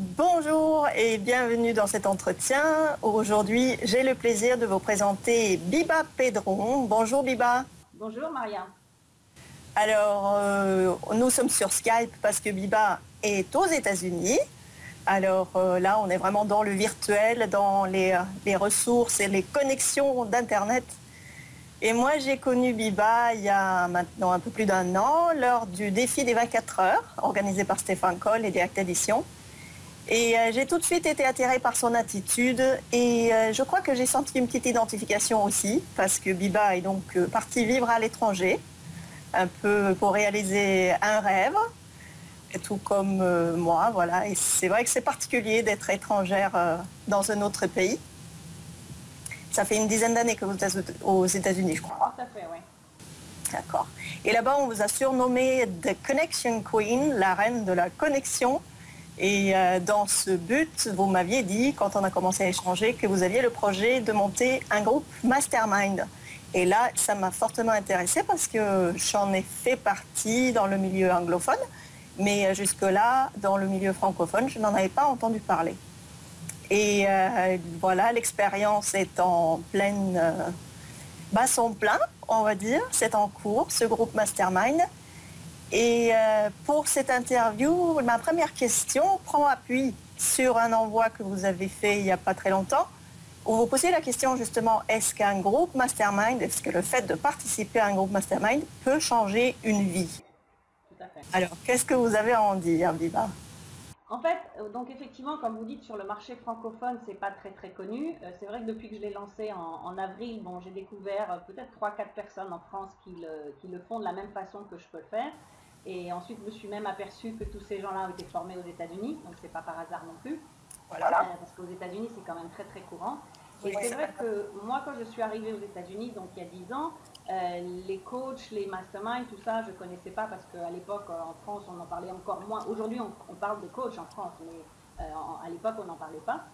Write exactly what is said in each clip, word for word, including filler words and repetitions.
Bonjour et bienvenue dans cet entretien. Aujourd'hui, j'ai le plaisir de vous présenter Biba Pedron. Bonjour Biba. Bonjour Maria. Alors, euh, nous sommes sur Skype parce que Biba est aux États-Unis. Alors euh, là, on est vraiment dans le virtuel, dans les, les ressources et les connexions d'Internet. Et moi, j'ai connu Biba il y a maintenant un peu plus d'un an, lors du défi des vingt-quatre heures, organisé par Stéphane Coll et des Actes Editions. Et euh, j'ai tout de suite été attirée par son attitude et euh, je crois que j'ai senti une petite identification aussi, parce que Biba est donc euh, partie vivre à l'étranger, un peu pour réaliser un rêve, et tout comme euh, moi, voilà. Et c'est vrai que c'est particulier d'être étrangère euh, dans un autre pays. Ça fait une dizaine d'années que vous êtes aux États-Unis, je crois. Tout à fait, oui. D'accord. Et là-bas, on vous a surnommé The Connection Queen, la reine de la connexion. Et euh, dans ce but, vous m'aviez dit, quand on a commencé à échanger, que vous aviez le projet de monter un groupe mastermind. Et là, ça m'a fortement intéressée parce que j'en ai fait partie dans le milieu anglophone. Mais jusque-là, dans le milieu francophone, je n'en avais pas entendu parler. Et euh, voilà, l'expérience est en pleine euh, basson plein, on va dire. C'est en cours, ce groupe Mastermind. Et euh, pour cette interview, ma première question prend appui sur un envoi que vous avez fait il n'y a pas très longtemps, où vous posez la question justement, est-ce qu'un groupe Mastermind, est-ce que le fait de participer à un groupe Mastermind peut changer une vie? Tout à fait. Alors, qu'est-ce que vous avez à en dire, Biba? En fait, donc effectivement, comme vous dites, sur le marché francophone, c'est pas très très connu. C'est vrai que depuis que je l'ai lancé en, en avril, bon, j'ai découvert peut-être trois quatre personnes en France qui le, qui le font de la même façon que je peux le faire. Et ensuite, je me suis même aperçue que tous ces gens-là ont été formés aux États-Unis, donc c'est pas par hasard non plus. Voilà. Euh, parce qu'aux États-Unis, c'est quand même très très courant. Et c'est vrai que moi, quand je suis arrivée aux États-Unis, donc il y a dix ans, euh, les coachs, les masterminds, tout ça, je ne connaissais pas parce qu'à l'époque, en France, on en parlait encore moins. Aujourd'hui, on, on parle de coach en France, mais euh, en, à l'époque, on n'en parlait pas.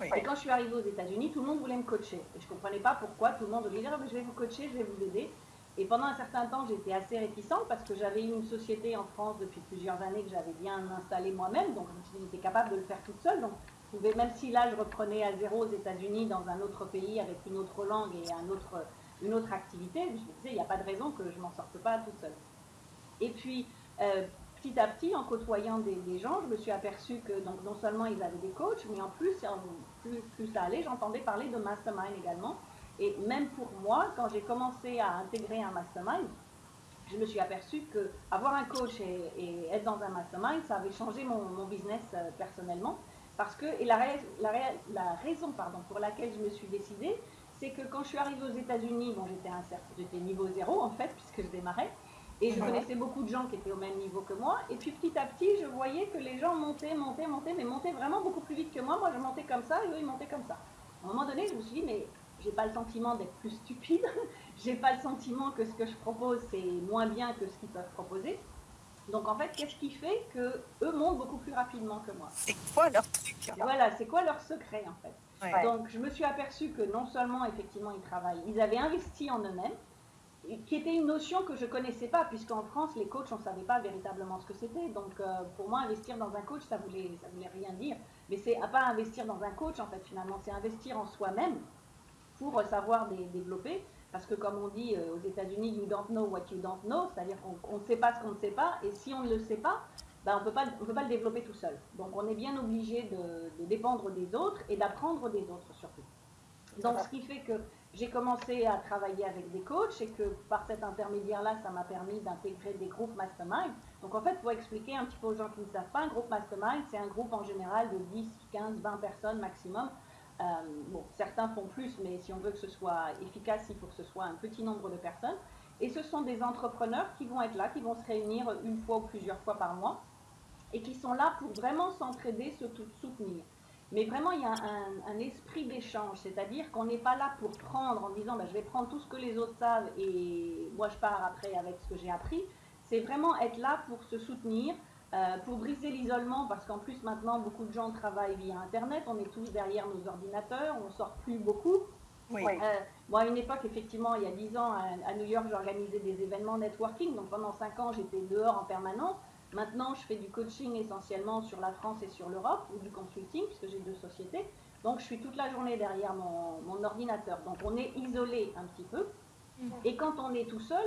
Oui. Et quand je suis arrivée aux États-Unis, tout le monde voulait me coacher. Et je ne comprenais pas pourquoi tout le monde voulait dire ah, « je vais vous coacher, je vais vous aider ». Et pendant un certain temps, j'étais assez réticente parce que j'avais eu une société en France depuis plusieurs années que j'avais bien installée moi-même. Donc, j'étais capable de le faire toute seule. Donc, pouvais, même si là je reprenais à zéro aux États-Unis dans un autre pays avec une autre langue et un autre, une autre activité, je me disais il n'y a pas de raison que je m'en sorte pas toute seule. Et puis euh, petit à petit en côtoyant des, des gens, je me suis aperçue que donc, non seulement ils avaient des coachs, mais en plus, en, plus, plus ça allait, j'entendais parler de mastermind également. Et même pour moi, quand j'ai commencé à intégrer un mastermind, je me suis aperçue qu'avoir un coach et, et être dans un mastermind, ça avait changé mon, mon business euh, personnellement. Parce que, et la, la, la raison pardon, pour laquelle je me suis décidée, c'est que quand je suis arrivée aux États-Unis, bon, j'étais niveau zéro en fait, puisque je démarrais, et je connaissais beaucoup de gens qui étaient au même niveau que moi, et puis petit à petit, je voyais que les gens montaient, montaient, montaient, mais montaient vraiment beaucoup plus vite que moi. Moi, je montais comme ça, et eux, ils montaient comme ça. À un moment donné, je me suis dit, mais j'ai pas le sentiment d'être plus stupide, j'ai pas le sentiment que ce que je propose, c'est moins bien que ce qu'ils peuvent proposer. Donc en fait, qu'est-ce qui fait qu'eux montent beaucoup plus rapidement que moi? C'est quoi leur truc? Voilà, c'est quoi leur secret en fait? Ouais. Donc je me suis aperçue que non seulement effectivement ils travaillent, ils avaient investi en eux-mêmes, qui était une notion que je ne connaissais pas, puisqu'en France, les coachs, on ne savait pas véritablement ce que c'était. Donc euh, pour moi, investir dans un coach, ça ne voulait, ça voulait rien dire. Mais c'est à pas investir dans un coach en fait finalement, c'est investir en soi-même pour savoir dé développer. Parce que comme on dit euh, aux États-Unis, you don't know what you don't know, c'est-à-dire qu'on ne sait pas ce qu'on ne sait pas, et si on ne le sait pas, ben on peut pas, on peut pas le développer tout seul. Donc on est bien obligé de, de dépendre des autres et d'apprendre des autres surtout. Donc ce qui fait que j'ai commencé à travailler avec des coachs et que par cet intermédiaire-là, ça m'a permis d'intégrer des groupes mastermind. Donc en fait, pour expliquer un petit peu aux gens qui ne savent pas, un groupe mastermind, c'est un groupe en général de dix, quinze, vingt personnes maximum. Euh, bon, certains font plus, mais si on veut que ce soit efficace, il faut que ce soit un petit nombre de personnes. Et ce sont des entrepreneurs qui vont être là, qui vont se réunir une fois ou plusieurs fois par mois et qui sont là pour vraiment s'entraider, se soutenir. Mais vraiment, il y a un, un esprit d'échange, c'est-à-dire qu'on n'est pas là pour prendre en disant ben, « je vais prendre tout ce que les autres savent et moi je pars après avec ce que j'ai appris ». C'est vraiment être là pour se soutenir. Euh, pour briser l'isolement, parce qu'en plus maintenant beaucoup de gens travaillent via internet, on est tous derrière nos ordinateurs, on ne sort plus beaucoup. Oui. Euh, bon, à une époque, effectivement, il y a dix ans, à, à New York, j'organisais des événements networking, donc pendant cinq ans, j'étais dehors en permanence. Maintenant, je fais du coaching essentiellement sur la France et sur l'Europe, ou du consulting, puisque j'ai deux sociétés. Donc, je suis toute la journée derrière mon, mon ordinateur. Donc, on est isolé un petit peu. Et quand on est tout seul,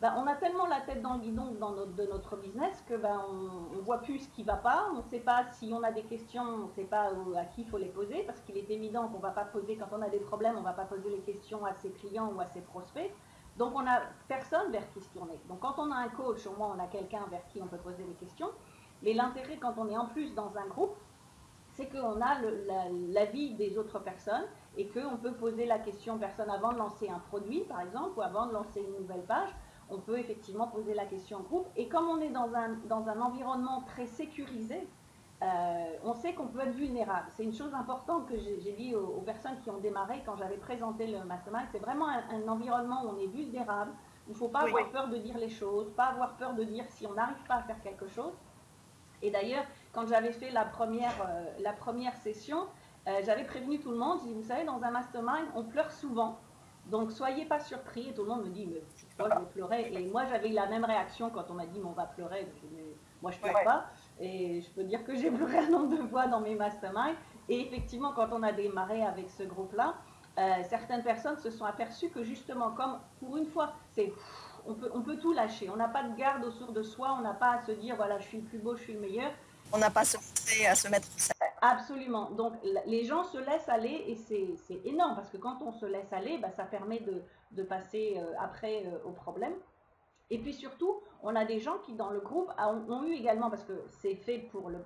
bah, on a tellement la tête dans le guidon dans notre, de notre business que bah, on ne voit plus ce qui ne va pas. On ne sait pas si on a des questions, on ne sait pas à qui il faut les poser. Parce qu'il est évident qu'on ne va pas poser, quand on a des problèmes, on ne va pas poser les questions à ses clients ou à ses prospects. Donc, on n'a personne vers qui se tourner. Donc, quand on a un coach, au moins, on a quelqu'un vers qui on peut poser des questions. Mais l'intérêt, quand on est en plus dans un groupe, c'est qu'on a l'avis des autres personnes et qu'on peut poser la question personne avant de lancer un produit, par exemple, ou avant de lancer une nouvelle page. On peut effectivement poser la question en groupe. Et comme on est dans un, dans un environnement très sécurisé, euh, on sait qu'on peut être vulnérable. C'est une chose importante que j'ai dit aux, aux personnes qui ont démarré quand j'avais présenté le mastermind. C'est vraiment un, un environnement où on est vulnérable, où il ne faut pas [S2] Oui. [S1] Avoir peur de dire les choses, pas avoir peur de dire si on n'arrive pas à faire quelque chose. Et d'ailleurs, quand j'avais fait la première, euh, la première session, euh, j'avais prévenu tout le monde. J'ai dit, vous savez, dans un mastermind, on pleure souvent. Donc, soyez pas surpris. Et tout le monde me dit, mais moi, je vais pleurer. Et moi, j'avais la même réaction quand on m'a dit, mais on va pleurer. Je dis, mais moi, je pleure ouais. pas. Et je peux dire que j'ai pleuré un nombre de fois dans mes masterminds. Et effectivement, quand on a démarré avec ce groupe-là, euh, certaines personnes se sont aperçues que justement, comme pour une fois, c'est... On peut, on peut tout lâcher. On n'a pas de garde autour de soi. On n'a pas à se dire, voilà, je suis le plus beau, je suis le meilleur. On n'a pas à se montrer, à se mettre en scène. Absolument. Donc, les gens se laissent aller et c'est énorme parce que quand on se laisse aller, bah, ça permet de, de passer euh, après euh, au problème. Et puis surtout, on a des gens qui, dans le groupe, ont, ont eu également, parce que c'est fait pour le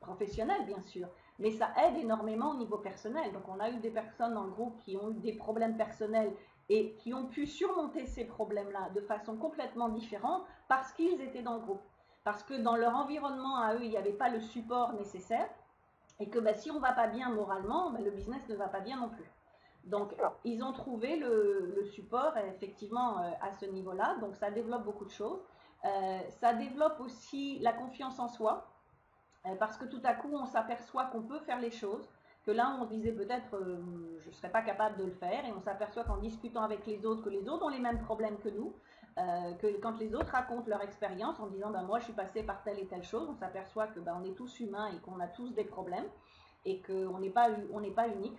professionnel, bien sûr, mais ça aide énormément au niveau personnel. Donc, on a eu des personnes dans le groupe qui ont eu des problèmes personnels et qui ont pu surmonter ces problèmes-là de façon complètement différente parce qu'ils étaient dans le groupe. Parce que dans leur environnement, à eux, il n'y avait pas le support nécessaire et que bah, si on ne va pas bien moralement, bah, le business ne va pas bien non plus. Donc, ils ont trouvé le, le support effectivement euh, à ce niveau-là. Donc, ça développe beaucoup de choses. Euh, ça développe aussi la confiance en soi euh, parce que tout à coup, on s'aperçoit qu'on peut faire les choses. Que là, on disait peut-être, euh, je ne serais pas capable de le faire. Et on s'aperçoit qu'en discutant avec les autres, que les autres ont les mêmes problèmes que nous. Euh, que quand les autres racontent leur expérience en disant, ben, moi, je suis passé par telle et telle chose, on s'aperçoit que ben, on est tous humains et qu'on a tous des problèmes et qu'on n'est pas, on n'est pas unique.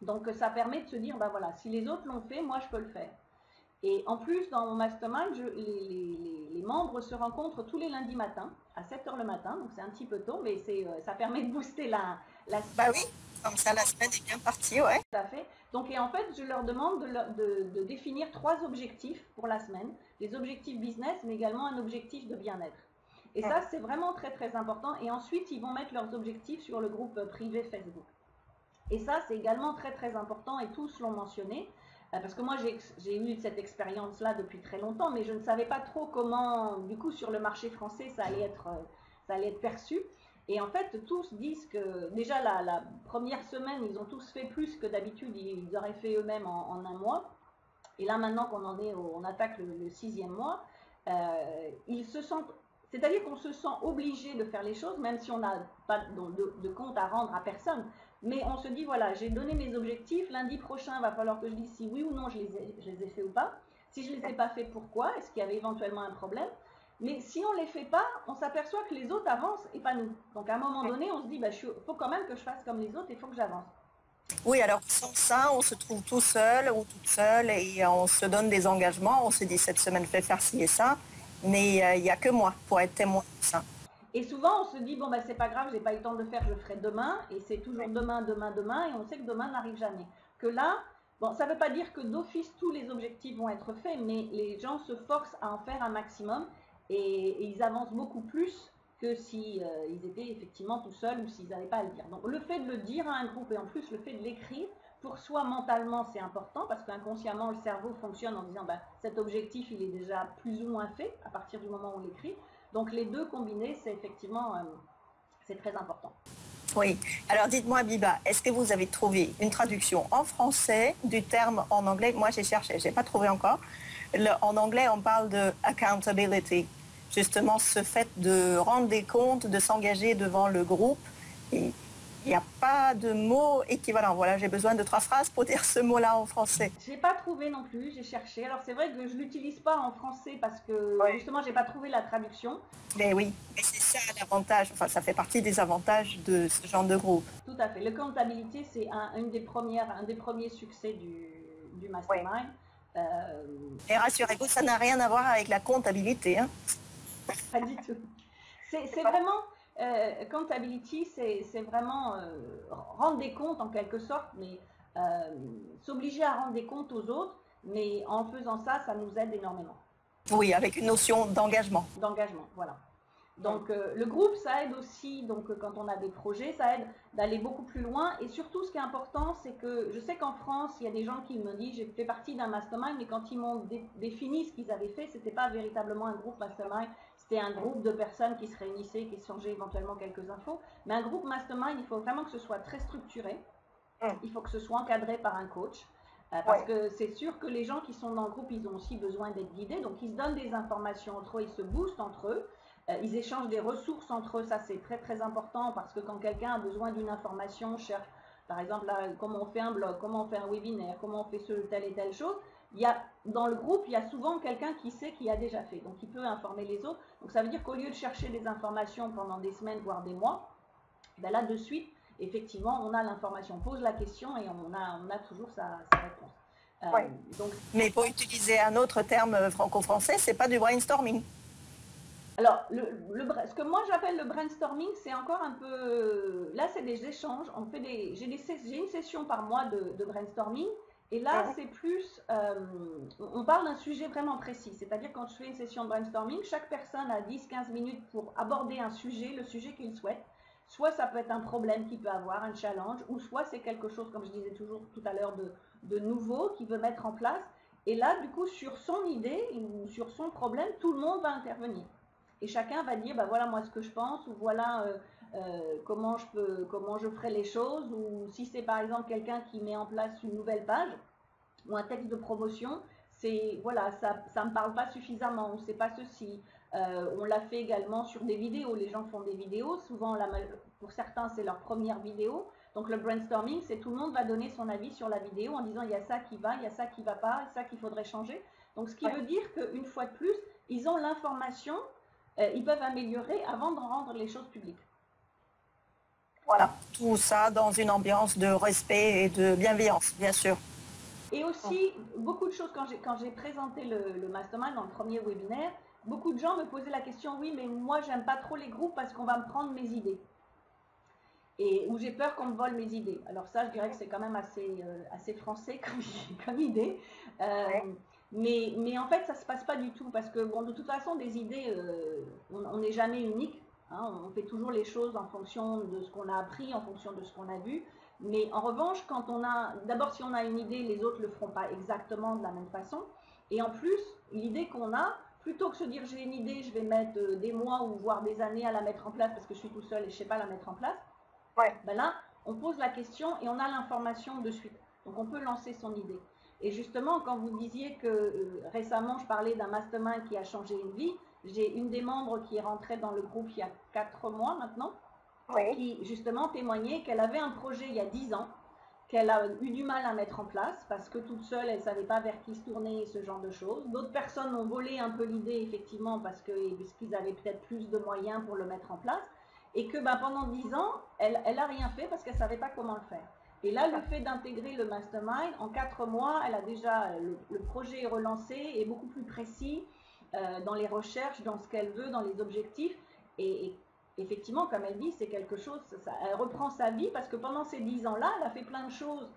Donc, ça permet de se dire, ben voilà, si les autres l'ont fait, moi, je peux le faire. Et en plus, dans mon mastermind, je, les, les, les membres se rencontrent tous les lundis matins, à sept heures le matin, donc c'est un petit peu tôt, mais ça permet de booster la, la semaine. Bah oui, comme ça la semaine est bien partie, ouais. Tout à fait. Donc, et en fait, je leur demande de, de, de définir trois objectifs pour la semaine, des objectifs business, mais également un objectif de bien-être. Et ouais. ça, c'est vraiment très, très important. Et ensuite, ils vont mettre leurs objectifs sur le groupe privé Facebook. Et ça, c'est également très, très important et tous l'ont mentionné. Parce que moi, j'ai eu cette expérience-là depuis très longtemps, mais je ne savais pas trop comment, du coup, sur le marché français, ça allait être, ça allait être perçu. Et en fait, tous disent que, déjà, la, la première semaine, ils ont tous fait plus que d'habitude, ils auraient fait eux-mêmes en, en un mois. Et là, maintenant qu'on en est, on attaque le, le sixième mois, euh, ils se sentent, c'est-à-dire qu'on se sent obligé de faire les choses, même si on n'a pas de, de, de compte à rendre à personne. Mais on se dit, voilà, j'ai donné mes objectifs. Lundi prochain, il va falloir que je dise si oui ou non je les ai, je les ai fait ou pas. Si je ne les ai pas fait, pourquoi? Est-ce qu'il y avait éventuellement un problème? Mais si on ne les fait pas, on s'aperçoit que les autres avancent et pas nous. Donc, à un moment donné, on se dit, il bah, faut quand même que je fasse comme les autres, il faut que j'avance. Oui, alors sans ça, on se trouve tout seul ou toute seule et on se donne des engagements. On se dit, cette semaine, je vais faire ci et ça. Mais il euh, n'y a que moi pour être témoin de ça. Et souvent, on se dit, bon, ben, c'est pas grave, j'ai pas eu le temps de le faire, je le ferai demain. Et c'est toujours demain, demain, demain. Et on sait que demain n'arrive jamais. Que là, bon, ça ne veut pas dire que d'office, tous les objectifs vont être faits, mais les gens se forcent à en faire un maximum. Et, et ils avancent beaucoup plus que s'ils euh, ils étaient effectivement tout seuls ou s'ils n'avaient pas à le dire. Donc, le fait de le dire à un groupe et en plus, le fait de l'écrire, pour soi, mentalement, c'est important parce qu'inconsciemment, le cerveau fonctionne en disant, ben, cet objectif, il est déjà plus ou moins fait à partir du moment où on l'écrit. Donc, les deux combinés, c'est effectivement euh, c'est très important. Oui. Alors, dites-moi, Biba, est-ce que vous avez trouvé une traduction en français du terme en anglais? Moi, j'ai cherché, je n'ai pas trouvé encore. Le, en anglais, on parle de « accountability », justement ce fait de rendre des comptes, de s'engager devant le groupe. Et Il n'y a pas de mot équivalent. Voilà, j'ai besoin de trois phrases pour dire ce mot-là en français. Je n'ai pas trouvé non plus, j'ai cherché. Alors c'est vrai que je ne l'utilise pas en français parce que oui. justement, je n'ai pas trouvé la traduction. Mais oui, mais c'est ça l'avantage, enfin ça fait partie des avantages de ce genre de groupe. Tout à fait. Le comptabilité, c'est un, une des premières, un des premiers succès du, du mastermind. Oui. Euh... Et rassurez-vous, ça n'a rien à voir avec la comptabilité. Hein. Pas du tout. C'est vraiment... Euh, comptability, c'est vraiment euh, rendre des comptes en quelque sorte, mais euh, s'obliger à rendre des comptes aux autres, mais en faisant ça, ça nous aide énormément. Oui, avec une notion d'engagement. D'engagement, voilà. Donc euh, le groupe, ça aide aussi, donc quand on a des projets, ça aide d'aller beaucoup plus loin. Et surtout, ce qui est important, c'est que je sais qu'en France, il y a des gens qui me disent, j'ai fait partie d'un mastermind, mais quand ils m'ont dé défini ce qu'ils avaient fait, c'était pas véritablement un groupe mastermind, c'était un groupe de personnes qui se réunissaient, qui échangeaient éventuellement quelques infos. Mais un groupe mastermind, il faut vraiment que ce soit très structuré, il faut que ce soit encadré par un coach. Euh, parce ouais. que c'est sûr que les gens qui sont dans le groupe, ils ont aussi besoin d'être guidés, donc ils se donnent des informations entre eux, ils se boostent entre eux, euh, ils échangent des ressources entre eux, ça c'est très très important parce que quand quelqu'un a besoin d'une information, cherche par exemple là, comment on fait un blog, comment on fait un webinaire, comment on fait ce, telle et telle chose, il y a, dans le groupe il y a souvent quelqu'un qui sait qui a déjà fait, donc il peut informer les autres, donc ça veut dire qu'au lieu de chercher des informations pendant des semaines voire des mois, ben là de suite, effectivement, on a l'information, on pose la question et on a, on a toujours sa, sa réponse. Euh, oui. donc... Mais pour utiliser un autre terme franco-français, c'est pas du brainstorming. Alors, le, le, ce que moi j'appelle le brainstorming, c'est encore un peu... Là, c'est des échanges. On fait des, j'ai des, j'ai une session par mois de, de brainstorming. Et là, ah. c'est plus... Euh, on parle d'un sujet vraiment précis. C'est-à-dire, quand je fais une session de brainstorming, chaque personne a dix à quinze minutes pour aborder un sujet, le sujet qu'il souhaite. Soit ça peut être un problème qu'il peut avoir, un challenge, ou soit c'est quelque chose, comme je disais toujours tout à l'heure, de, de nouveau qu'il veut mettre en place. Et là, du coup, sur son idée ou sur son problème, tout le monde va intervenir. Et chacun va dire, bah voilà moi ce que je pense, ou voilà euh, euh, comment je peux, comment je ferai les choses, ou si c'est par exemple quelqu'un qui met en place une nouvelle page ou un texte de promotion, c'est voilà, ça ne me parle pas suffisamment, ou c'est pas ceci. Euh, on l'a fait également sur des vidéos, les gens font des vidéos, souvent la, pour certains c'est leur première vidéo, donc le brainstorming c'est tout le monde va donner son avis sur la vidéo en disant il y a ça qui va, il y a ça qui va pas, ça qu'il faudrait changer, donc ce qui ouais. veut dire qu'une fois de plus ils ont l'information, euh, ils peuvent améliorer avant de rendre les choses publiques. Voilà, tout ça dans une ambiance de respect et de bienveillance bien sûr. Et aussi beaucoup de choses, quand j'ai présenté le, le mastermind dans le premier webinaire, beaucoup de gens me posaient la question, oui, mais moi, j'aime pas trop les groupes parce qu'on va me prendre mes idées. Et où j'ai peur qu'on me vole mes idées. Alors ça, je dirais que c'est quand même assez, euh, assez français comme, comme idée. Euh, ouais. mais, mais en fait, ça se passe pas du tout parce que, bon, de toute façon, des idées, euh, on n'est jamais unique. Hein, on fait toujours les choses en fonction de ce qu'on a appris, en fonction de ce qu'on a vu. Mais en revanche, quand on a, d'abord, si on a une idée, les autres le feront pas exactement de la même façon. Et en plus, l'idée qu'on a, plutôt que se dire j'ai une idée, je vais mettre des mois ou voire des années à la mettre en place parce que je suis tout seul et je ne sais pas la mettre en place, ouais. ben là, on pose la question et on a l'information de suite. Donc, on peut lancer son idée. Et justement, quand vous disiez que euh, récemment, je parlais d'un mastermind qui a changé une vie, j'ai une des membres qui est rentrée dans le groupe il y a quatre mois maintenant, ouais. qui justement témoignait qu'elle avait un projet il y a dix ans, qu'elle a eu du mal à mettre en place parce que toute seule, elle ne savait pas vers qui se tourner, ce genre de choses. D'autres personnes ont volé un peu l'idée, effectivement, parce qu'ils parce qu'ils avaient peut-être plus de moyens pour le mettre en place. Et que ben, pendant dix ans, elle elle n'a rien fait parce qu'elle ne savait pas comment le faire. Et là, le fait d'intégrer le mastermind, en quatre mois, elle a déjà le, le projet est relancé et beaucoup plus précis euh, dans les recherches, dans ce qu'elle veut, dans les objectifs. Et, et effectivement, comme elle dit, c'est quelque chose, ça, elle reprend sa vie parce que pendant ces dix ans-là, elle a fait plein de choses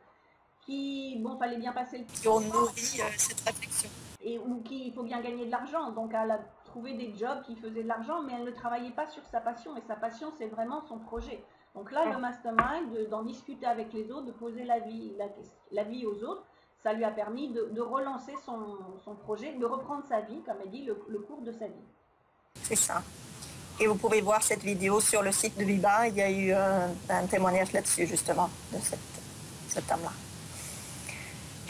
qui, bon, fallait bien passer le temps. Qui ont nourri euh, cette réflexion. Et ou qu'il faut bien gagner de l'argent. Donc, elle a trouvé des jobs qui faisaient de l'argent, mais elle ne travaillait pas sur sa passion. Et sa passion, c'est vraiment son projet. Donc là, ouais. le mastermind, d'en discuter avec les autres, de poser la vie, la, la vie aux autres, ça lui a permis de, de relancer son, son projet, de reprendre sa vie, comme elle dit, le, le cours de sa vie. C'est ça. Et vous pouvez voir cette vidéo sur le site de Biba, il y a eu un, un témoignage là-dessus, justement, de cette, cette dame-là.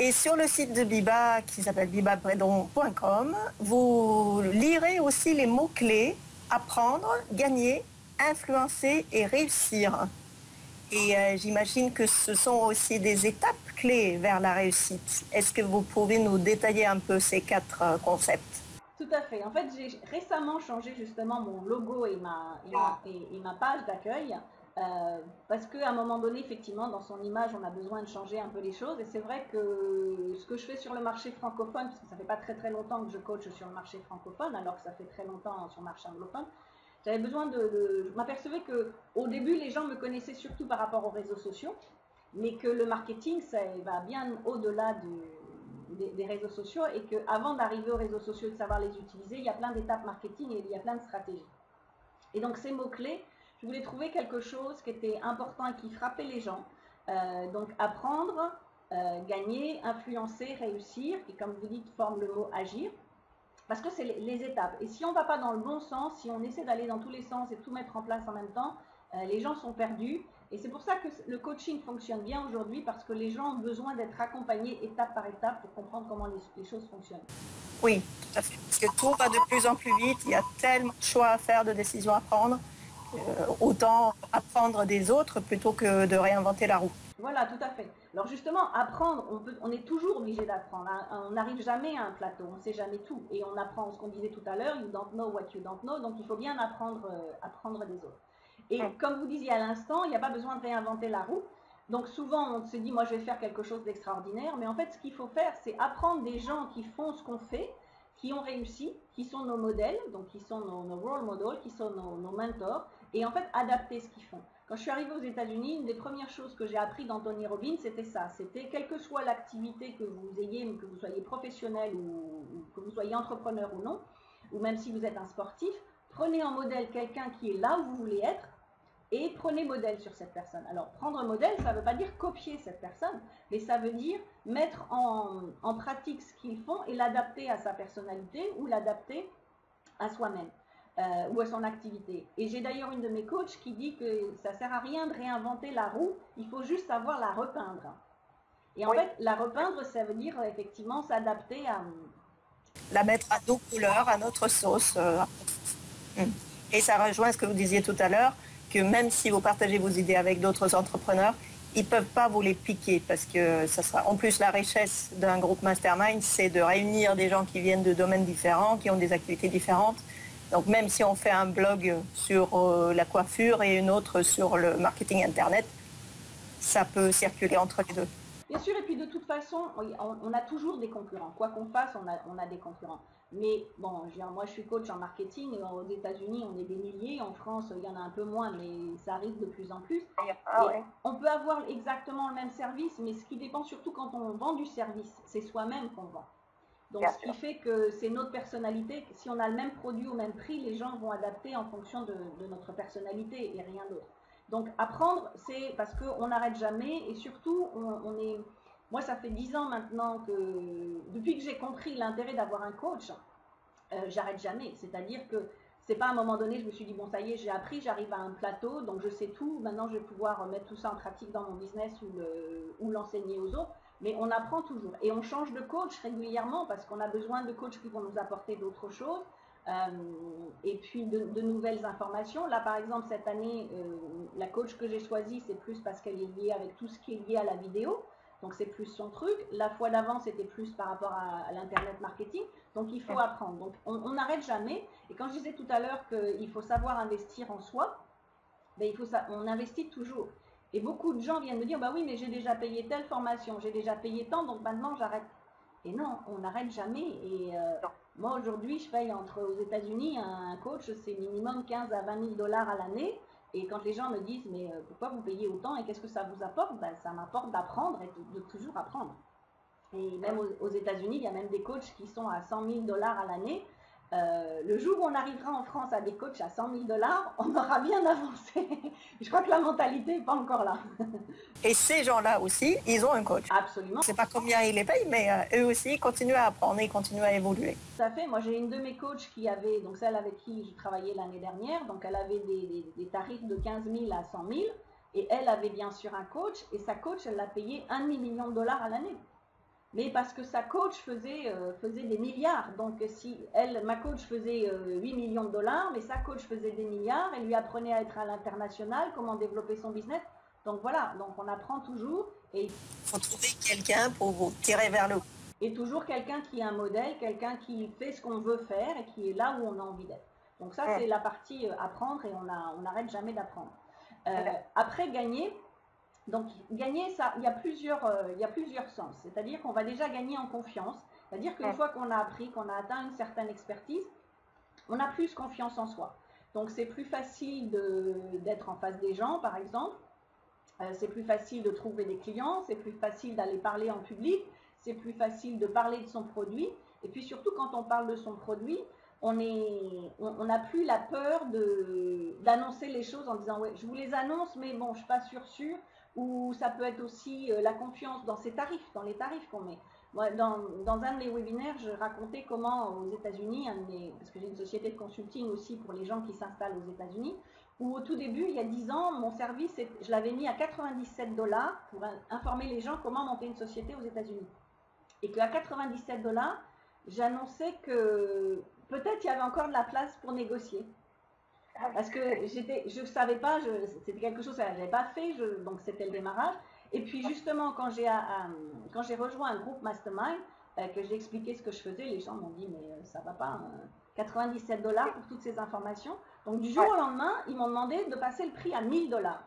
Et sur le site de Biba, qui s'appelle biba pedron point com, vous lirez aussi les mots-clés « apprendre »,« gagner »,« influencer » et « réussir ». Et euh, j'imagine que ce sont aussi des étapes clés vers la réussite. Est-ce que vous pouvez nous détailler un peu ces quatre euh, concepts? Tout à fait. En fait, j'ai récemment changé justement mon logo et ma, et ma, et, et ma page d'accueil. Euh, parce qu'à un moment donné, effectivement, dans son image, on a besoin de changer un peu les choses. Et c'est vrai que ce que je fais sur le marché francophone, parce que ça fait pas très très longtemps que je coache sur le marché francophone, alors que ça fait très longtemps sur le marché anglophone, j'avais besoin de, de je m'apercevais que au début, les gens me connaissaient surtout par rapport aux réseaux sociaux, mais que le marketing, ça va bien au-delà du, des, des réseaux sociaux, et qu'avant d'arriver aux réseaux sociaux et de savoir les utiliser, il y a plein d'étapes marketing et il y a plein de stratégies. Et donc ces mots-clés, je voulais trouver quelque chose qui était important et qui frappait les gens. Euh, donc apprendre, euh, gagner, influencer, réussir, qui comme vous dites forme le mot agir, parce que c'est les, les étapes. Et si on ne va pas dans le bon sens, si on essaie d'aller dans tous les sens et tout mettre en place en même temps, euh, les gens sont perdus. Et c'est pour ça que le coaching fonctionne bien aujourd'hui, parce que les gens ont besoin d'être accompagnés étape par étape pour comprendre comment les, les choses fonctionnent. Oui, tout à fait. Parce que tout va de plus en plus vite, il y a tellement de choix à faire, de décisions à prendre. Euh, autant apprendre des autres plutôt que de réinventer la roue. Voilà, tout à fait. Alors justement, apprendre, on, peut, on est toujours obligé d'apprendre. Hein. On n'arrive jamais à un plateau, on ne sait jamais tout. Et on apprend ce qu'on disait tout à l'heure, you don't know what you don't know, donc il faut bien apprendre, euh, apprendre des autres. Et ouais. Comme vous disiez à l'instant, il n'y a pas besoin de réinventer la roue. Donc souvent, on se dit, moi je vais faire quelque chose d'extraordinaire, mais en fait, ce qu'il faut faire, c'est apprendre des gens qui font ce qu'on fait, qui ont réussi, qui sont nos modèles, donc qui sont nos, nos role models, qui sont nos, nos mentors, et en fait adapter ce qu'ils font. Quand je suis arrivée aux États-Unis, une des premières choses que j'ai appris d'Anthony Robbins, c'était ça, c'était quelle que soit l'activité que vous ayez, que vous soyez professionnel ou, ou que vous soyez entrepreneur ou non, ou même si vous êtes un sportif, prenez en modèle quelqu'un qui est là où vous voulez être, et prenez modèle sur cette personne. Alors, prendre modèle, ça ne veut pas dire copier cette personne, mais ça veut dire mettre en, en pratique ce qu'ils font et l'adapter à sa personnalité ou l'adapter à soi-même euh, ou à son activité. Et j'ai d'ailleurs une de mes coachs qui dit que ça ne sert à rien de réinventer la roue, il faut juste savoir la repeindre. Et en oui. fait, la repeindre, ça veut dire effectivement s'adapter à... La mettre à nos couleurs, à notre sauce. Et ça rejoint ce que vous disiez tout à l'heure, que même si vous partagez vos idées avec d'autres entrepreneurs, ils ne peuvent pas vous les piquer parce que ça sera en plus la richesse d'un groupe mastermind, c'est de réunir des gens qui viennent de domaines différents, qui ont des activités différentes. Donc même si on fait un blog sur euh, la coiffure et une autre sur le marketing internet, ça peut circuler entre les deux. Bien sûr, et puis de toute façon, on a toujours des concurrents. Quoi qu'on fasse, on a, on a des concurrents. Mais bon, moi je suis coach en marketing, aux États-Unis on est des milliers, en France il y en a un peu moins, mais ça arrive de plus en plus. Ah ouais. On peut avoir exactement le même service, mais ce qui dépend surtout quand on vend du service, c'est soi-même qu'on vend. Donc Bien ce sûr. qui fait que c'est notre personnalité, si on a le même produit au même prix, les gens vont adapter en fonction de, de notre personnalité et rien d'autre. Donc apprendre, c'est parce qu'on n'arrête jamais et surtout on, on est... Moi, ça fait dix ans maintenant que, depuis que j'ai compris l'intérêt d'avoir un coach, euh, j'arrête jamais. C'est-à-dire que c'est pas à un moment donné, je me suis dit, bon, ça y est, j'ai appris, j'arrive à un plateau, donc je sais tout. Maintenant, je vais pouvoir mettre tout ça en pratique dans mon business ou l'enseigner le, aux autres. Mais on apprend toujours. Et on change de coach régulièrement parce qu'on a besoin de coachs qui vont nous apporter d'autres choses euh, et puis de, de nouvelles informations. Là, par exemple, cette année, euh, la coach que j'ai choisie, c'est plus parce qu'elle est liée avec tout ce qui est lié à la vidéo. Donc, c'est plus son truc. La fois d'avant, c'était plus par rapport à, à l'Internet marketing. Donc, il faut apprendre. Donc, on n'arrête jamais. Et quand je disais tout à l'heure qu'il faut savoir investir en soi, ben, il faut ça, on investit toujours. Et beaucoup de gens viennent me dire, bah oui, mais j'ai déjà payé telle formation, j'ai déjà payé tant, donc maintenant, j'arrête. Et non, on n'arrête jamais. Et euh, moi, aujourd'hui, je paye entre aux États-Unis un coach, c'est minimum quinze à vingt mille dollars à l'année. Et quand les gens me disent, mais pourquoi vous payez autant et qu'est-ce que ça vous apporte, ben, ça m'apporte d'apprendre et de, de toujours apprendre. Et même aux, aux États-Unis, il y a même des coachs qui sont à cent mille dollars à l'année. Euh, le jour où on arrivera en France à des coachs à cent mille dollars, on aura bien avancé. Je crois que la mentalité n'est pas encore là. Et ces gens-là aussi, ils ont un coach. Absolument. Je ne sais pas combien ils les payent, mais eux aussi, ils continuent à apprendre, ils continuent à évoluer. Tout à fait. Moi, j'ai une de mes coachs qui avait, donc celle avec qui je travaillais l'année dernière, donc elle avait des, des, des tarifs de quinze mille à cent mille, et elle avait bien sûr un coach, et sa coach, elle l'a payé un demi-million de dollars à l'année. Mais parce que sa coach faisait, euh, faisait des milliards. Donc, si elle, ma coach faisait euh, huit millions de dollars, mais sa coach faisait des milliards, elle lui apprenait à être à l'international, comment développer son business. Donc voilà, donc on apprend toujours et il faut trouver quelqu'un pour vous tirer vers le haut. Et toujours quelqu'un qui est un modèle, quelqu'un qui fait ce qu'on veut faire et qui est là où on a envie d'être. Donc ça, ouais. c'est la partie apprendre et on n'arrête jamais d'apprendre. Euh, ouais. Après, gagner, donc gagner, ça, il y a plusieurs, euh, il y a plusieurs sens. C'est-à-dire qu'on va déjà gagner en confiance. C'est-à-dire qu'une ouais. fois qu'on a appris, qu'on a atteint une certaine expertise, on a plus confiance en soi. Donc c'est plus facile d'être en face des gens, par exemple. Euh, c'est plus facile de trouver des clients, c'est plus facile d'aller parler en public, c'est plus facile de parler de son produit. Et puis surtout, quand on parle de son produit, on est, on n'a plus la peur de d'annoncer les choses en disant « ouais, je vous les annonce, mais bon, je suis pas sûre, sûre ». Ou ça peut être aussi euh, la confiance dans ses tarifs, dans les tarifs qu'on met. Moi, dans, dans un de mes webinaires, je racontais comment aux États-Unis, parce que j'ai une société de consulting aussi pour les gens qui s'installent aux États-Unis, où au tout début, il y a dix ans, mon service, je l'avais mis à quatre-vingt-dix-sept dollars pour informer les gens comment monter une société aux États-Unis. Et qu'à quatre-vingt-dix-sept dollars, j'annonçais que peut-être il y avait encore de la place pour négocier. Parce que je ne savais pas, c'était quelque chose que je n'avais pas fait, je, donc c'était le démarrage. Et puis justement, quand j'ai quand j'ai rejoint un groupe mastermind, euh, que j'ai expliqué ce que je faisais, les gens m'ont dit mais ça va pas, euh, quatre-vingt-dix-sept dollars pour toutes ces informations. Donc du jour au lendemain, ils m'ont demandé de passer le prix à mille dollars.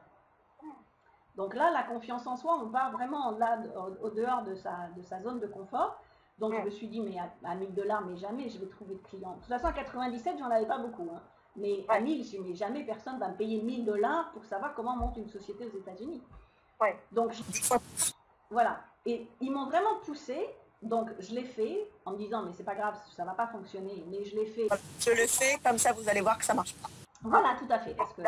Donc là, la confiance en soi, on va vraiment au-delà, au dehors de sa, de sa zone de confort. Donc je me suis dit mais à, à mille dollars, mais jamais je vais trouver de clients. De toute façon, à quatre-vingt-dix-sept, j'en avais pas beaucoup. Hein. Mais à mille, je n'ai jamais personne va me payer mille dollars pour savoir comment monte une société aux États-Unis. Ouais. Donc, je... voilà. Et ils m'ont vraiment poussé. Donc, je l'ai fait en me disant, mais c'est pas grave, ça ne va pas fonctionner. Mais je l'ai fait. Je le fais, comme ça, vous allez voir que ça marche pas. Voilà, tout à fait. Parce que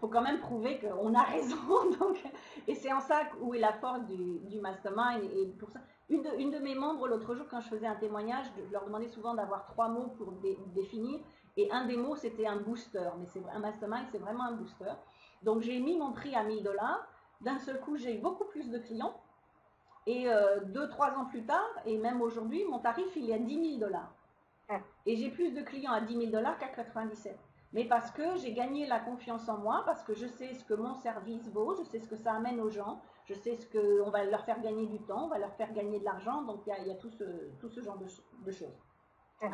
faut quand même prouver qu'on a raison. Donc... Et c'est en ça où est la force du, du mastermind. Et pour ça, une de, une de mes membres, l'autre jour, quand je faisais un témoignage, je leur demandais souvent d'avoir trois mots pour dé, définir. Et un des mots, c'était un booster. Mais c'est un mastermind, c'est vraiment un booster. Donc, j'ai mis mon prix à mille dollars. D'un seul coup, j'ai eu beaucoup plus de clients. Et euh, deux, trois ans plus tard, et même aujourd'hui, mon tarif, il est à dix mille dollars. Et j'ai plus de clients à dix mille dollars qu'à quatre-vingt-dix-sept. Mais parce que j'ai gagné la confiance en moi, parce que je sais ce que mon service vaut, je sais ce que ça amène aux gens, je sais ce qu'on va leur faire gagner du temps, on va leur faire gagner de l'argent. Donc, il y, y a tout ce, tout ce genre de, de choses. Euh,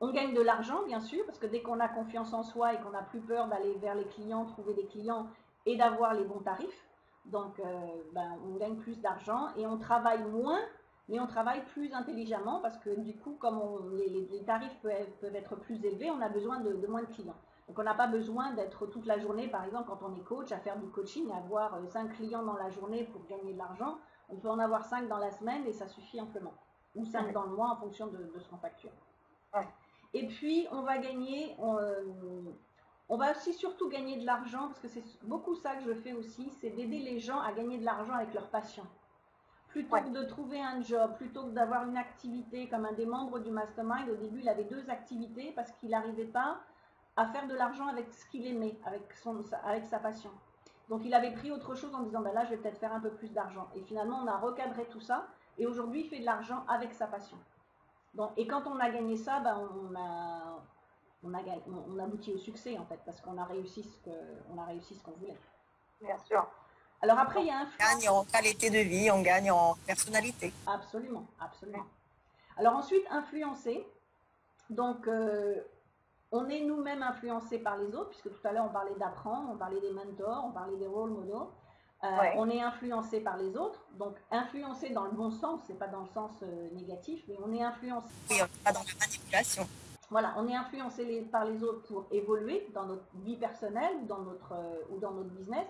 On gagne de l'argent, bien sûr, parce que dès qu'on a confiance en soi et qu'on n'a plus peur d'aller vers les clients, trouver des clients et d'avoir les bons tarifs, donc euh, ben, on gagne plus d'argent et on travaille moins, mais on travaille plus intelligemment parce que du coup, comme on, les, les tarifs peuvent, peuvent être plus élevés, on a besoin de, de moins de clients. Donc, on n'a pas besoin d'être toute la journée, par exemple, quand on est coach, à faire du coaching, à avoir cinq clients dans la journée pour gagner de l'argent. On peut en avoir cinq dans la semaine et ça suffit amplement. Ou cinq ouais. dans le mois en fonction de, de ce qu'on facture. Ouais. Et puis, on va gagner, on, on va aussi surtout gagner de l'argent, parce que c'est beaucoup ça que je fais aussi, c'est d'aider les gens à gagner de l'argent avec leurs passions. Plutôt ouais. que de trouver un job, plutôt que d'avoir une activité, comme un des membres du mastermind, au début, il avait deux activités parce qu'il n'arrivait pas à faire de l'argent avec ce qu'il aimait, avec, son, avec sa passion. Donc, il avait pris autre chose en disant, ben là, je vais peut-être faire un peu plus d'argent. Et finalement, on a recadré tout ça, et aujourd'hui, il fait de l'argent avec sa passion. Bon, et quand on a gagné ça, ben on, a, on, a, on aboutit au succès, en fait, parce qu'on a réussi ce qu'on qu voulait. Bien sûr. Alors après, il y a un... On gagne en qualité de vie, on gagne en personnalité. Absolument, absolument. Alors ensuite, influencer. Donc, euh, on est nous-mêmes influencés par les autres, puisque tout à l'heure, on parlait d'apprendre, on parlait des mentors, on parlait des rôles modèles. Euh, ouais. On est influencé par les autres, donc influencé dans le bon sens, c'est pas dans le sens euh, négatif, mais on est influencé. Oui, pas dans la manipulation. Voilà, on est influencé les, par les autres pour évoluer dans notre vie personnelle ou dans notre, euh, ou dans notre business.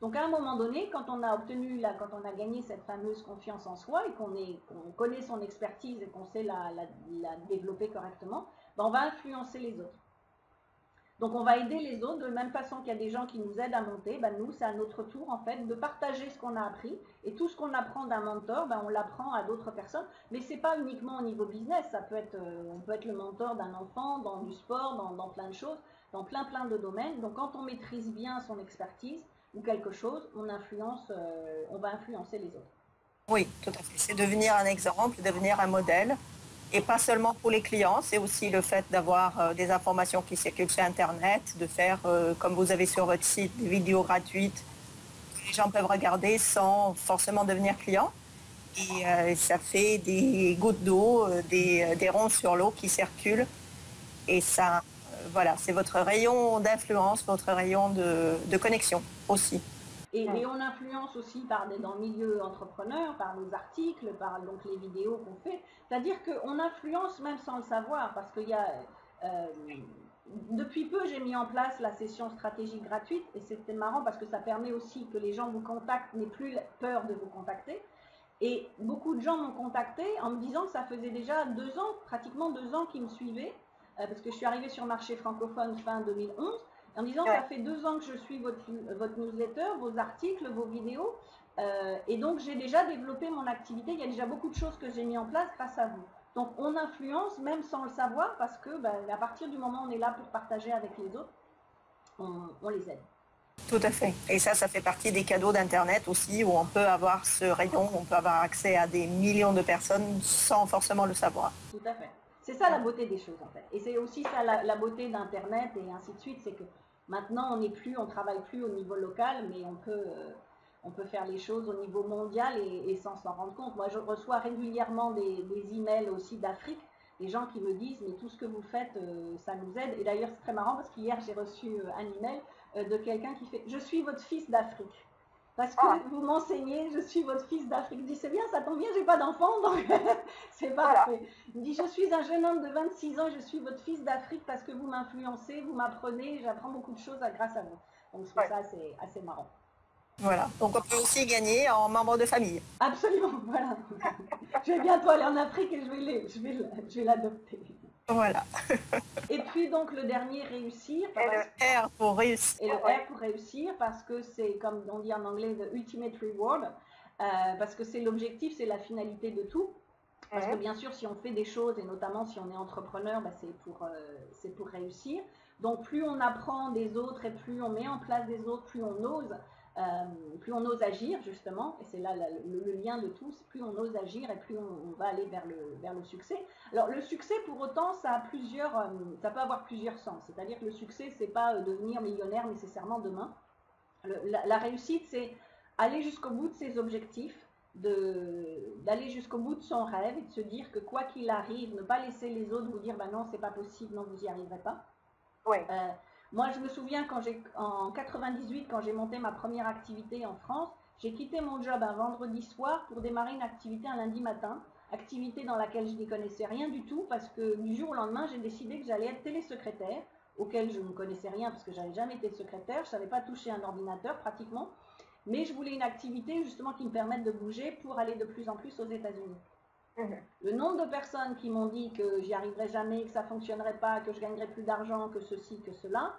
Donc à un moment donné, quand on a obtenu, la, quand on a gagné cette fameuse confiance en soi et qu'on qu'on connaît son expertise et qu'on sait la, la, la développer correctement, ben on va influencer les autres. Donc, on va aider les autres, de la même façon qu'il y a des gens qui nous aident à monter, ben nous, c'est à notre tour, en fait, de partager ce qu'on a appris. Et tout ce qu'on apprend d'un mentor, ben on l'apprend à d'autres personnes. Mais ce n'est pas uniquement au niveau business, ça peut être, on peut être le mentor d'un enfant, dans du sport, dans, dans plein de choses, dans plein, plein de domaines. Donc, quand on maîtrise bien son expertise ou quelque chose, on, influence, euh, on va influencer les autres. Oui, tout à fait. C'est devenir un exemple, devenir un modèle. Et pas seulement pour les clients, c'est aussi le fait d'avoir euh, des informations qui circulent sur Internet, de faire, euh, comme vous avez sur votre site, des vidéos gratuites, que les les gens peuvent regarder sans forcément devenir clients. Et euh, ça fait des gouttes d'eau, des, des ronds sur l'eau qui circulent. Et ça, euh, voilà, c'est votre rayon d'influence, votre rayon de, de connexion aussi. Et, et on influence aussi par des, dans le milieu entrepreneur, par nos articles, par donc les vidéos qu'on fait. C'est-à-dire qu'on influence même sans le savoir, parce qu'il y a... Euh, depuis peu, j'ai mis en place la session stratégique gratuite, et c'était marrant parce que ça permet aussi que les gens vous contactent, n'aient plus peur de vous contacter. Et beaucoup de gens m'ont contacté en me disant que ça faisait déjà deux ans, pratiquement deux ans qu'ils me suivaient, euh, parce que je suis arrivée sur le marché francophone fin deux mille onze, en disant que ça fait deux ans que je suis votre, votre newsletter, vos articles, vos vidéos, euh, et donc j'ai déjà développé mon activité, il y a déjà beaucoup de choses que j'ai mis en place grâce à vous. Donc on influence même sans le savoir, parce que ben, à partir du moment où on est là pour partager avec les autres, on, on les aide. Tout à fait. Et ça, ça fait partie des cadeaux d'Internet aussi, où on peut avoir ce rayon, on peut avoir accès à des millions de personnes sans forcément le savoir. Tout à fait. C'est ça la beauté des choses en fait. Et c'est aussi ça la, la beauté d'Internet et ainsi de suite, c'est que maintenant on n'est plus, on travaille plus au niveau local, mais on peut, euh, on peut faire les choses au niveau mondial et, et sans s'en rendre compte. Moi, je reçois régulièrement des, des emails aussi d'Afrique, des gens qui me disent mais tout ce que vous faites, euh, ça nous aide. Et d'ailleurs, c'est très marrant parce qu'hier j'ai reçu euh, un email de quelqu'un qui fait « Je suis votre fils d'Afrique ». Parce que ah. vous m'enseignez, je suis votre fils d'Afrique. Je dis, c'est bien, ça tombe bien, j'ai pas d'enfant, donc c'est parfait. Il me dit, je suis un jeune homme de vingt-six ans, je suis votre fils d'Afrique parce que vous m'influencez, vous m'apprenez, j'apprends beaucoup de choses grâce à vous. Donc je trouve ça assez, assez marrant. Voilà, donc on peut aussi gagner en membre de famille. Absolument, voilà. Je vais bientôt aller en Afrique et je vais l'adopter. Voilà. Et puis donc le dernier, réussir. Et le R pour réussir. Et le R pour réussir parce que c'est, comme on dit en anglais, the ultimate reward. Euh, parce que c'est l'objectif, c'est la finalité de tout. Parce que bien sûr, si on fait des choses, et notamment si on est entrepreneur, bah, c'est pour, euh, c'est pour réussir. Donc plus on apprend des autres et plus on met en place des autres, plus on ose. Euh, plus on ose agir justement, et c'est là la, le, le lien de tous, plus on ose agir et plus on, on va aller vers le, vers le succès. Alors le succès pour autant ça a plusieurs, ça peut avoir plusieurs sens, c'est-à-dire que le succès c'est pas devenir millionnaire nécessairement demain. Le, la, la réussite c'est aller jusqu'au bout de ses objectifs, d'aller jusqu'au bout de son rêve et de se dire que quoi qu'il arrive, ne pas laisser les autres vous dire bah non c'est pas possible, non vous y arriverez pas. Oui. Euh, Moi, je me souviens quand j'ai en quatre-vingt-dix-huit, quand j'ai monté ma première activité en France, j'ai quitté mon job un vendredi soir pour démarrer une activité un lundi matin, activité dans laquelle je n'y connaissais rien du tout parce que du jour au lendemain, j'ai décidé que j'allais être télésecrétaire, auquel je ne connaissais rien parce que je n'avais jamais été secrétaire, je ne savais pas toucher un ordinateur pratiquement, mais je voulais une activité justement qui me permette de bouger pour aller de plus en plus aux États-Unis. Le nombre de personnes qui m'ont dit que j'y arriverais jamais, que ça ne fonctionnerait pas, que je gagnerais plus d'argent, que ceci, que cela.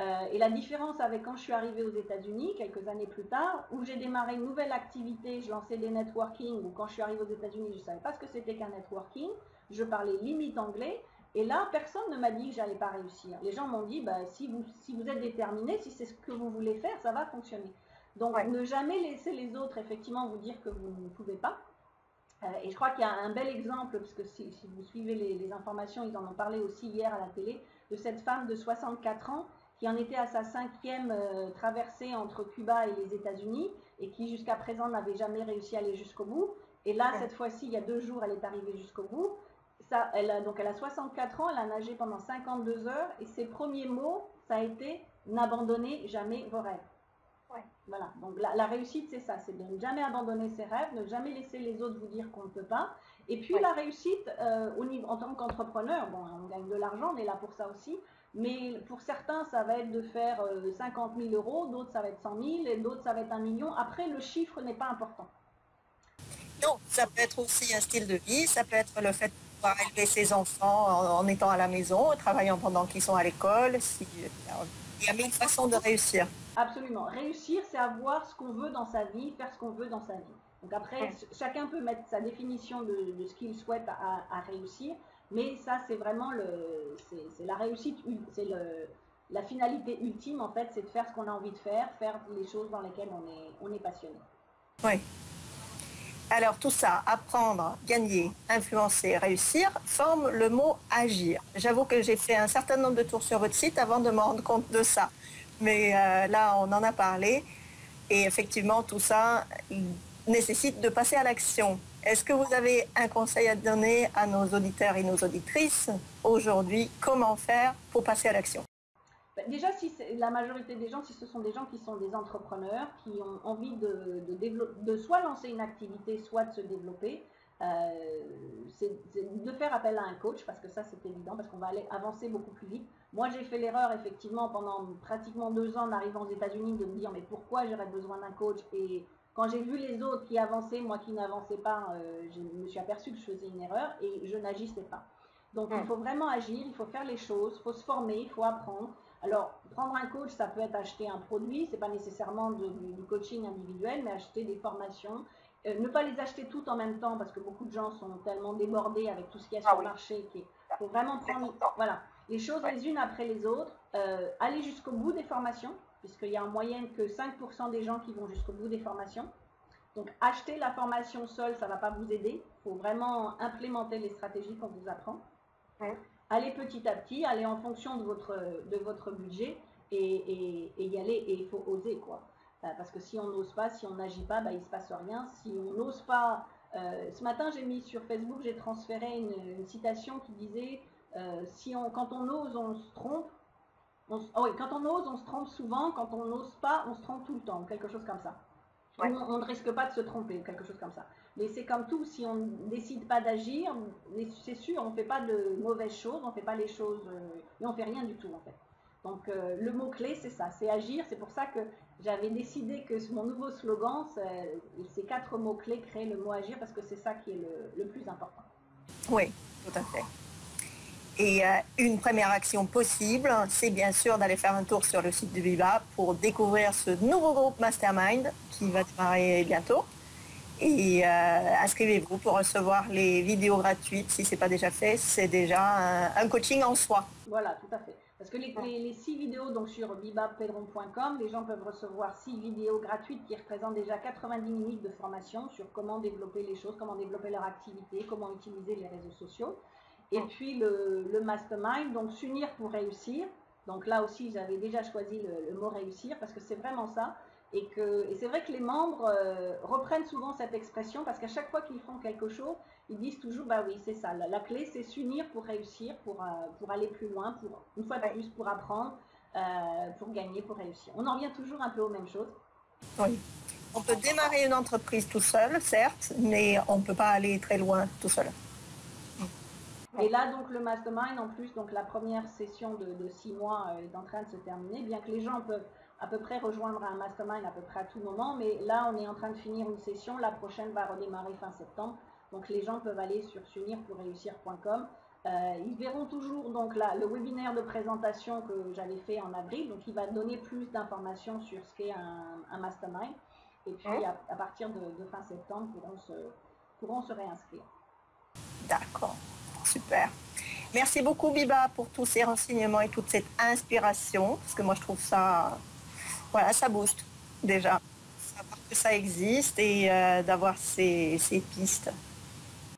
Euh, et la différence avec quand je suis arrivée aux États-Unis, quelques années plus tard, où j'ai démarré une nouvelle activité, je lançais des networking, ou quand je suis arrivée aux États-Unis, je ne savais pas ce que c'était qu'un networking, je parlais limite anglais, et là, personne ne m'a dit que je n'allais pas réussir. Les gens m'ont dit, bah, si, vous, si vous êtes déterminé, si c'est ce que vous voulez faire, ça va fonctionner. Donc, ouais. Ne jamais laisser les autres, effectivement, vous dire que vous ne pouvez pas. Euh, et je crois qu'il y a un bel exemple, parce que si, si vous suivez les, les informations, ils en ont parlé aussi hier à la télé, de cette femme de soixante-quatre ans, qui en était à sa cinquième euh, traversée entre Cuba et les États-Unis et qui jusqu'à présent n'avait jamais réussi à aller jusqu'au bout. Et là, ouais. Cette fois-ci, il y a deux jours, elle est arrivée jusqu'au bout. Ça, elle a, donc, elle a soixante-quatre ans, elle a nagé pendant cinquante-deux heures et ses premiers mots, ça a été « n'abandonnez jamais vos rêves ». Ouais. Voilà, donc la, la réussite, c'est ça, c'est de ne jamais abandonner ses rêves, ne jamais laisser les autres vous dire qu'on ne peut pas. Et puis ouais. La réussite, euh, au niveau, en tant qu'entrepreneur, bon, on gagne de l'argent, on est là pour ça aussi. Mais pour certains, ça va être de faire cinquante mille euros, d'autres, ça va être cent mille, et d'autres, ça va être un million. Après, le chiffre n'est pas important. Non, ça peut être aussi un style de vie, ça peut être le fait de pouvoir élever ses enfants en, en étant à la maison, en travaillant pendant qu'ils sont à l'école. Si, il y a mille façons de réussir. Absolument. Réussir, c'est avoir ce qu'on veut dans sa vie, faire ce qu'on veut dans sa vie. Donc après, ouais. Chacun peut mettre sa définition de, de ce qu'il souhaite à, à réussir. Mais ça, c'est vraiment le, c'est la réussite, c'est la finalité ultime, en fait, c'est de faire ce qu'on a envie de faire, faire les choses dans lesquelles on est, on est passionné. Oui. Alors, tout ça, apprendre, gagner, influencer, réussir, forme le mot agir. J'avoue que j'ai fait un certain nombre de tours sur votre site avant de me rendre compte de ça. Mais euh, là, on en a parlé. Et effectivement, tout ça nécessite de passer à l'action. Est-ce que vous avez un conseil à donner à nos auditeurs et nos auditrices aujourd'hui? Comment faire pour passer à l'action? Déjà, si la majorité des gens, si ce sont des gens qui sont des entrepreneurs, qui ont envie de, de, développer, de soit lancer une activité, soit de se développer, euh, c'est de faire appel à un coach, parce que ça c'est évident, parce qu'on va aller avancer beaucoup plus vite. Moi j'ai fait l'erreur effectivement pendant pratiquement deux ans d'arrivant aux États-Unis de me dire mais pourquoi j'aurais besoin d'un coach, et quand j'ai vu les autres qui avançaient, moi qui n'avançais pas, euh, je me suis aperçue que je faisais une erreur et je n'agissais pas. Donc il faut vraiment agir, il faut faire les choses, il faut se former, il faut apprendre. Alors prendre un coach, ça peut être acheter un produit, c'est pas nécessairement de, du, du coaching individuel, mais acheter des formations. Euh, ne pas les acheter toutes en même temps parce que beaucoup de gens sont tellement débordés avec tout ce qu'il y a ah sur oui. le marché. Il faut vraiment prendre voilà, les choses ouais. les unes après les autres, euh, aller jusqu'au bout des formations, puisqu'il y a en moyenne que cinq pour cent des gens qui vont jusqu'au bout des formations. Donc acheter la formation seule, ça ne va pas vous aider, il faut vraiment implémenter les stratégies qu'on vous apprend. Mmh. Allez petit à petit, allez en fonction de votre, de votre budget et, et, et y aller. Et il faut oser, quoi. Parce que si on n'ose pas, si on n'agit pas, bah, il ne se passe rien. Si on n'ose pas... Euh, ce matin, j'ai mis sur Facebook, j'ai transféré une, une citation qui disait euh, si on, quand on ose, on se trompe. On, oh oui, quand on ose, on se trompe souvent. Quand on n'ose pas, on se trompe tout le temps. Quelque chose comme ça. Ouais. On, on ne risque pas de se tromper, quelque chose comme ça. Mais c'est comme tout, si on ne décide pas d'agir, c'est sûr, on ne fait pas de mauvaises choses, on ne fait pas les choses, euh, et on ne fait rien du tout en fait. Donc euh, le mot-clé, c'est ça, c'est agir. C'est pour ça que j'avais décidé que mon nouveau slogan, ces quatre mots-clés, créer le mot agir, parce que c'est ça qui est le, le plus important. Oui, tout à fait. Et euh, une première action possible, c'est bien sûr d'aller faire un tour sur le site du Biba pour découvrir ce nouveau groupe Mastermind qui va démarrer bientôt. Et euh, inscrivez-vous pour recevoir les vidéos gratuites. Si ce n'est pas déjà fait, c'est déjà un, un coaching en soi. Voilà, tout à fait. Parce que les, les, les six vidéos donc sur biba pedron point com, les gens peuvent recevoir six vidéos gratuites qui représentent déjà quatre-vingt-dix minutes de formation sur comment développer les choses, comment développer leur activité, comment utiliser les réseaux sociaux. Et puis le, le mastermind, donc s'unir pour réussir. Donc là aussi, j'avais déjà choisi le, le mot réussir parce que c'est vraiment ça. Et, et c'est vrai que les membres euh, reprennent souvent cette expression parce qu'à chaque fois qu'ils font quelque chose, ils disent toujours « bah oui, c'est ça, la, la clé c'est s'unir pour réussir, pour, euh, pour aller plus loin, pour, une fois de plus pour apprendre, euh, pour gagner, pour réussir ». On en revient toujours un peu aux mêmes choses. Oui, on peut démarrer une entreprise tout seul, certes, mais on ne peut pas aller très loin tout seul. Et là, donc, le mastermind, en plus, donc la première session de, de six mois est en train de se terminer, bien que les gens peuvent à peu près rejoindre un mastermind à peu près à tout moment, mais là, on est en train de finir une session, la prochaine va redémarrer fin septembre, donc les gens peuvent aller sur sunir pour réussir point com. Euh, ils verront toujours donc, la, le webinaire de présentation que j'avais fait en avril, donc il va donner plus d'informations sur ce qu'est un, un mastermind, et puis ouais. à, à partir de, de fin septembre, pourront se, pourront se réinscrire. D'accord. Super. Merci beaucoup Biba pour tous ces renseignements et toute cette inspiration, parce que moi je trouve ça, voilà, ça booste déjà, savoir que ça existe et euh, d'avoir ces, ces pistes.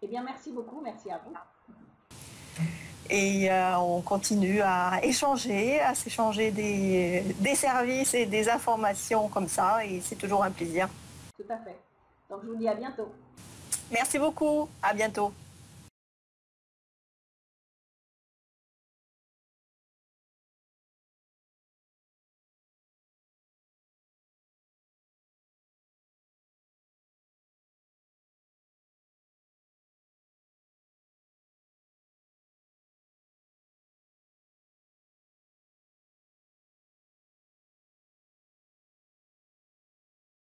Eh bien merci beaucoup, merci à vous. Et euh, on continue à échanger, à s'échanger des, des services et des informations comme ça, et c'est toujours un plaisir. Tout à fait. Donc je vous dis à bientôt. Merci beaucoup, à bientôt.